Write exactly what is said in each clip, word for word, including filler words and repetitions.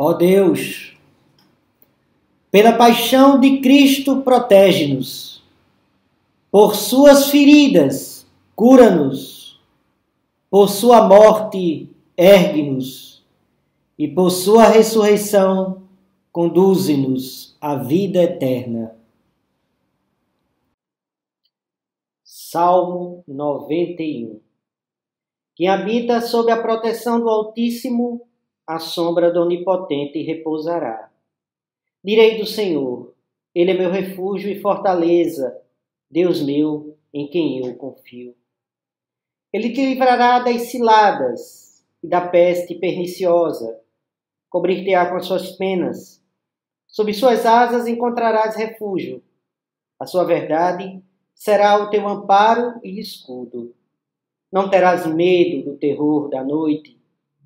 Ó Deus, pela paixão de Cristo, protege-nos. Por suas feridas, cura-nos. Por sua morte, ergue-nos. E por sua ressurreição, conduze-nos à vida eterna. Salmo noventa e um. Quem habita sob a proteção do Altíssimo, à sombra do Onipotente repousará. Direi do Senhor, Ele é meu refúgio e fortaleza, Deus meu, em quem eu confio. Ele te livrará das ciladas e da peste perniciosa, cobrir-te-á com as suas penas. Sob suas asas encontrarás refúgio. A sua verdade será o teu amparo e escudo. Não terás medo do terror da noite,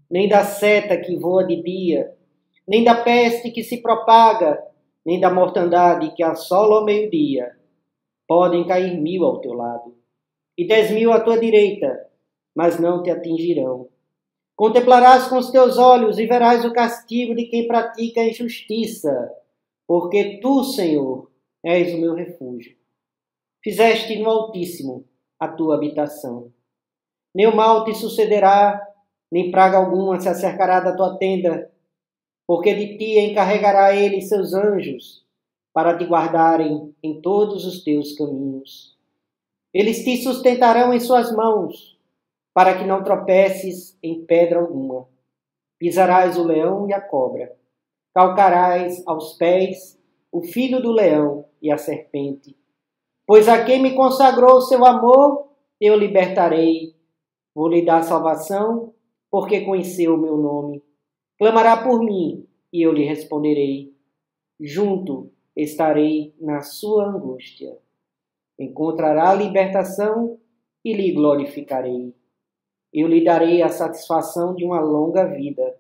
nem da seta que voa de dia, nem da peste que se propaga, nem da mortandade que assola ao meio-dia. Podem cair mil ao teu lado, e dez mil à tua direita, mas não te atingirão. Contemplarás com os teus olhos e verás o castigo de quem pratica a injustiça, porque tu, Senhor, és o meu refúgio. Fizeste no Altíssimo a tua habitação. Nem o mal te sucederá, nem praga alguma se acercará da tua tenda, porque de ti encarregará ele seus anjos, para te guardarem em todos os teus caminhos. Eles te sustentarão em suas mãos, para que não tropeces em pedra alguma. Pisarás o leão e a cobra, calcarás aos pés o filho do leão e a serpente. Pois a quem me consagrou seu amor, eu libertarei. Vou lhe dar salvação, porque conheceu o meu nome. Clamará por mim, e eu lhe responderei. Junto estarei na sua angústia. Encontrará libertação, e lhe glorificarei. Eu lhe darei a satisfação de uma longa vida,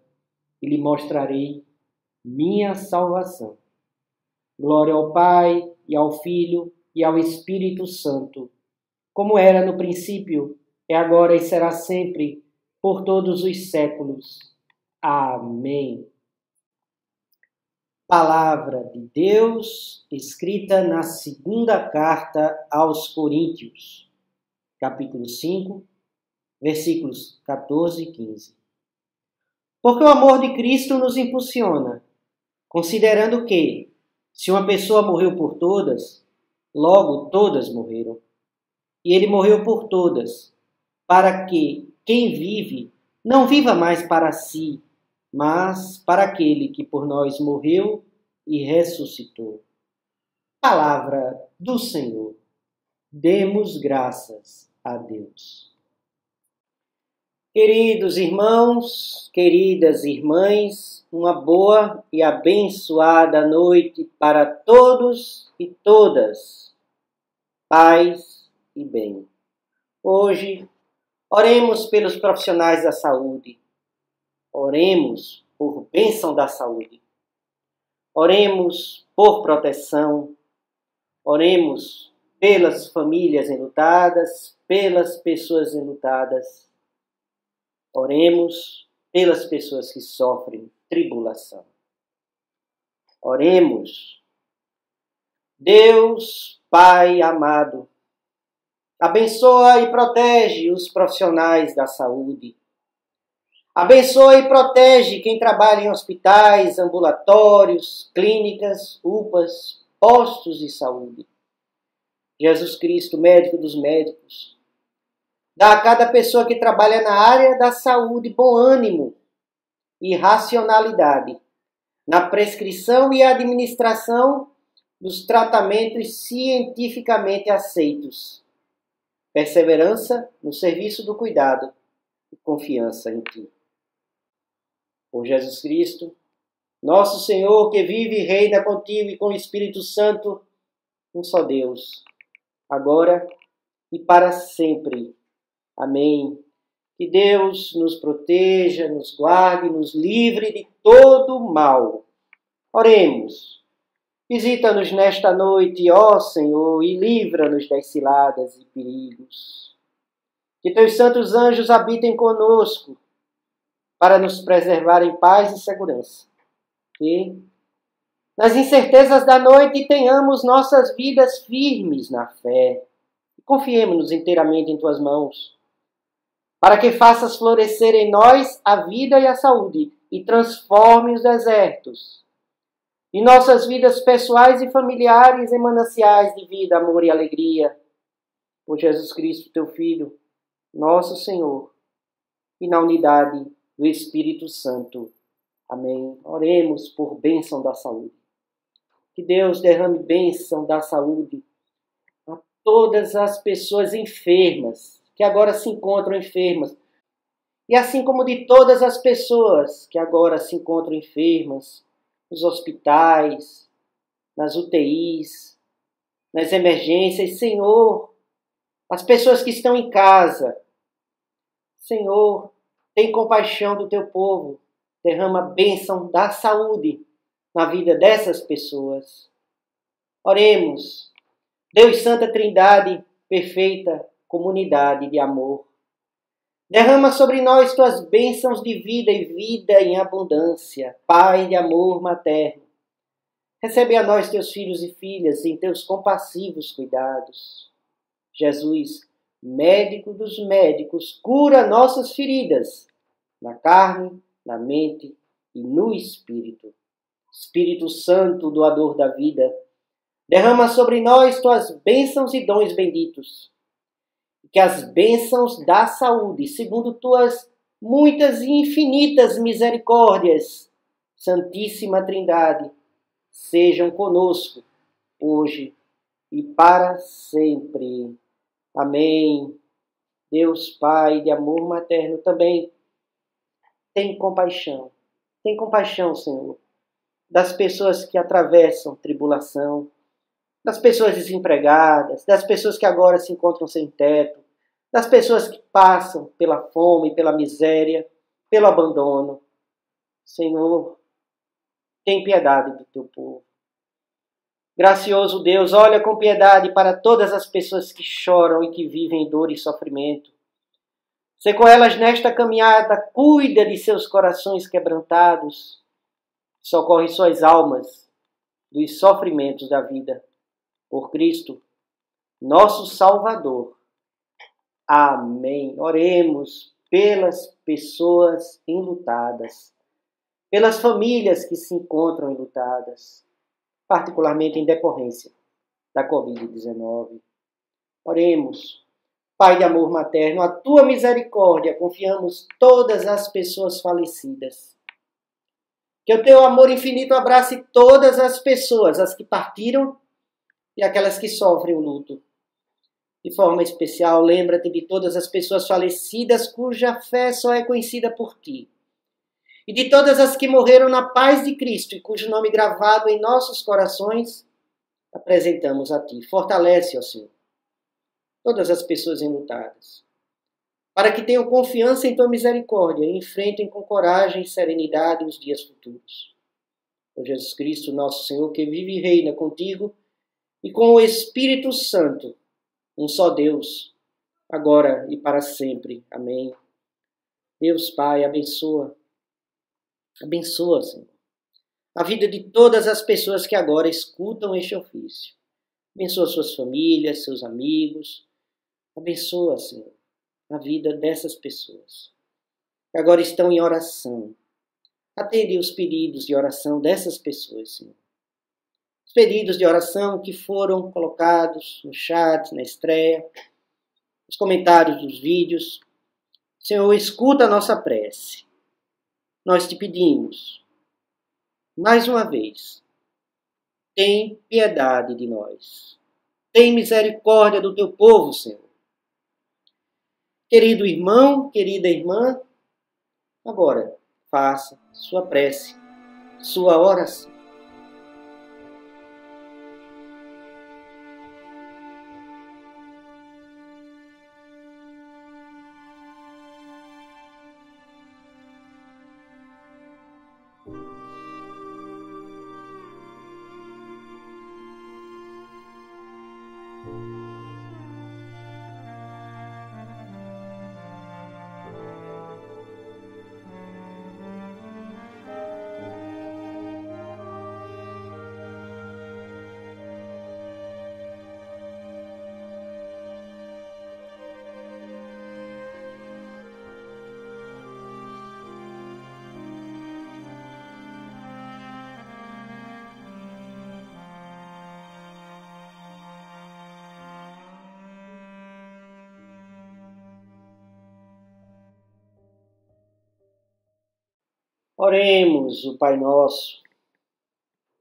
e lhe mostrarei minha salvação. Glória ao Pai, e ao Filho, e ao Espírito Santo, como era no princípio, é agora e será sempre, por todos os séculos. Amém. Palavra de Deus, escrita na segunda carta aos Coríntios, capítulo cinco, versículos quatorze e quinze. Porque o amor de Cristo nos impulsiona, considerando que, se uma pessoa morreu por todas, logo todas morreram. E ele morreu por todas, para que quem vive, não viva mais para si, mas para aquele que por nós morreu e ressuscitou. Palavra do Senhor. Demos graças a Deus. Queridos irmãos, queridas irmãs, uma boa e abençoada noite para todos e todas. Paz e bem. Hoje, oremos pelos profissionais da saúde. Oremos por bênção da saúde. Oremos por proteção. Oremos pelas famílias enlutadas, pelas pessoas enlutadas. Oremos pelas pessoas que sofrem tribulação. Oremos. Deus, Pai amado, abençoa e protege os profissionais da saúde. Abençoa e protege quem trabalha em hospitais, ambulatórios, clínicas, U P As, postos de saúde. Jesus Cristo, médico dos médicos, dá a cada pessoa que trabalha na área da saúde bom ânimo e racionalidade na prescrição e administração dos tratamentos cientificamente aceitos. Perseverança no serviço do cuidado e confiança em Ti. Por Jesus Cristo, nosso Senhor, que vive e reina contigo e com o Espírito Santo, um só Deus, agora e para sempre. Amém. Que Deus nos proteja, nos guarde, nos livre de todo mal. Oremos. Visita-nos nesta noite, ó Senhor, e livra-nos das ciladas e perigos. Que teus santos anjos habitem conosco, para nos preservar em paz e segurança, fé, nas incertezas da noite tenhamos nossas vidas firmes na fé. Confiemos-nos inteiramente em tuas mãos, para que faças florescer em nós a vida e a saúde, e transforme os desertos, e nossas vidas pessoais e familiares em mananciais de vida, amor e alegria. Por Jesus Cristo, teu Filho, nosso Senhor, e na unidade do Espírito Santo. Amém. Oremos por bênção da saúde. Que Deus derrame bênção da saúde a todas as pessoas enfermas, que agora se encontram enfermas, e assim como de todas as pessoas que agora se encontram enfermas, nos hospitais, nas U T Is, nas emergências. Senhor, as pessoas que estão em casa, Senhor, tem compaixão do teu povo. Derrama a bênção da saúde na vida dessas pessoas. Oremos. Deus Santa Trindade, perfeita comunidade de amor, derrama sobre nós tuas bênçãos de vida e vida em abundância. Pai de amor materno, recebe a nós teus filhos e filhas em teus compassivos cuidados. Jesus, médico dos médicos, cura nossas feridas na carne, na mente e no Espírito. Espírito Santo, doador da vida, derrama sobre nós tuas bênçãos e dons benditos, que as bênçãos da saúde, segundo tuas muitas e infinitas misericórdias, Santíssima Trindade, sejam conosco, hoje e para sempre. Amém. Deus Pai de amor materno também, tem compaixão, tem compaixão, Senhor, das pessoas que atravessam tribulação, das pessoas desempregadas, das pessoas que agora se encontram sem teto, das pessoas que passam pela fome, pela miséria, pelo abandono. Senhor, tem piedade do teu povo. Gracioso Deus, olha com piedade para todas as pessoas que choram e que vivem dor e sofrimento. Se com elas nesta caminhada, cuida de seus corações quebrantados, socorre suas almas dos sofrimentos da vida. Por Cristo, nosso Salvador. Amém. Oremos pelas pessoas enlutadas, pelas famílias que se encontram enlutadas, particularmente em decorrência da covid dezenove. Oremos. Pai de amor materno, a tua misericórdia confiamos todas as pessoas falecidas. Que o teu amor infinito abrace todas as pessoas, as que partiram e aquelas que sofrem o luto. De forma especial, lembra-te de todas as pessoas falecidas cuja fé só é conhecida por ti. E de todas as que morreram na paz de Cristo e cujo nome gravado em nossos corações apresentamos a ti. Fortalece, ó Senhor, todas as pessoas enlutadas, para que tenham confiança em tua misericórdia e enfrentem com coragem e serenidade os dias futuros. Por Jesus Cristo, nosso Senhor, que vive e reina contigo e com o Espírito Santo, um só Deus, agora e para sempre. Amém. Deus Pai, abençoa, abençoa, Senhor, a vida de todas as pessoas que agora escutam este ofício. Abençoa suas famílias, seus amigos. Abençoa, Senhor, a vida dessas pessoas que agora estão em oração. Atende os pedidos de oração dessas pessoas, Senhor. Os pedidos de oração que foram colocados no chat, na estreia, nos comentários dos vídeos. Senhor, escuta a nossa prece. Nós te pedimos, mais uma vez, tem piedade de nós. Tem misericórdia do teu povo, Senhor. Querido irmão, querida irmã, agora faça sua prece, sua oração. Oremos o Pai Nosso.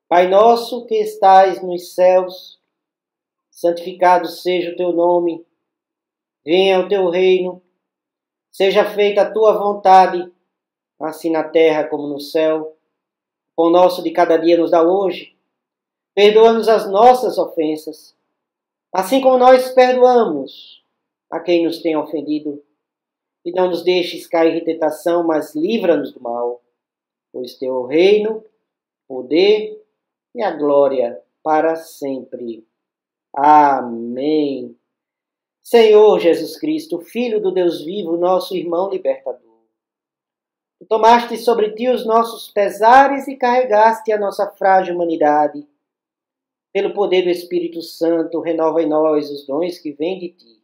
Pai nosso que estais nos céus, santificado seja o teu nome. Venha o teu reino. Seja feita a tua vontade, assim na terra como no céu. O pão nosso de cada dia nos dá hoje. Perdoa-nos as nossas ofensas, assim como nós perdoamos a quem nos tem ofendido. E não nos deixes cair em tentação, mas livra-nos do mal. Pois teu é o reino, o poder e a glória para sempre. Amém. Senhor Jesus Cristo, Filho do Deus vivo, nosso irmão libertador, tu tomaste sobre ti os nossos pesares e carregaste a nossa frágil humanidade. Pelo poder do Espírito Santo, renova em nós os dons que vêm de ti,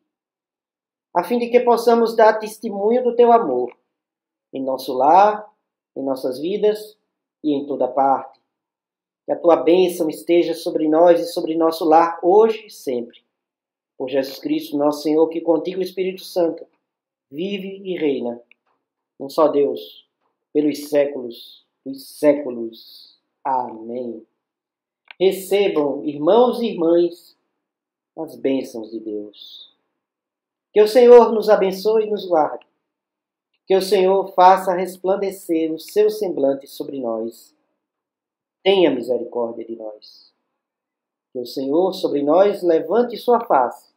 a fim de que possamos dar testemunho do teu amor, em nosso lar, em nossas vidas e em toda parte. Que a tua bênção esteja sobre nós e sobre nosso lar, hoje e sempre. Por Jesus Cristo, nosso Senhor, que contigo o Espírito Santo vive e reina, um só Deus, pelos séculos dos séculos. Amém. Recebam, irmãos e irmãs, as bênçãos de Deus. Que o Senhor nos abençoe e nos guarde. Que o Senhor faça resplandecer o seu semblante sobre nós. Tenha misericórdia de nós. Que o Senhor sobre nós levante sua face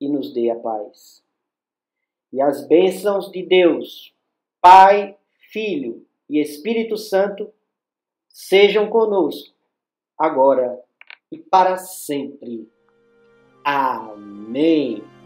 e nos dê a paz. E as bênçãos de Deus, Pai, Filho e Espírito Santo, sejam conosco, agora e para sempre. Amém.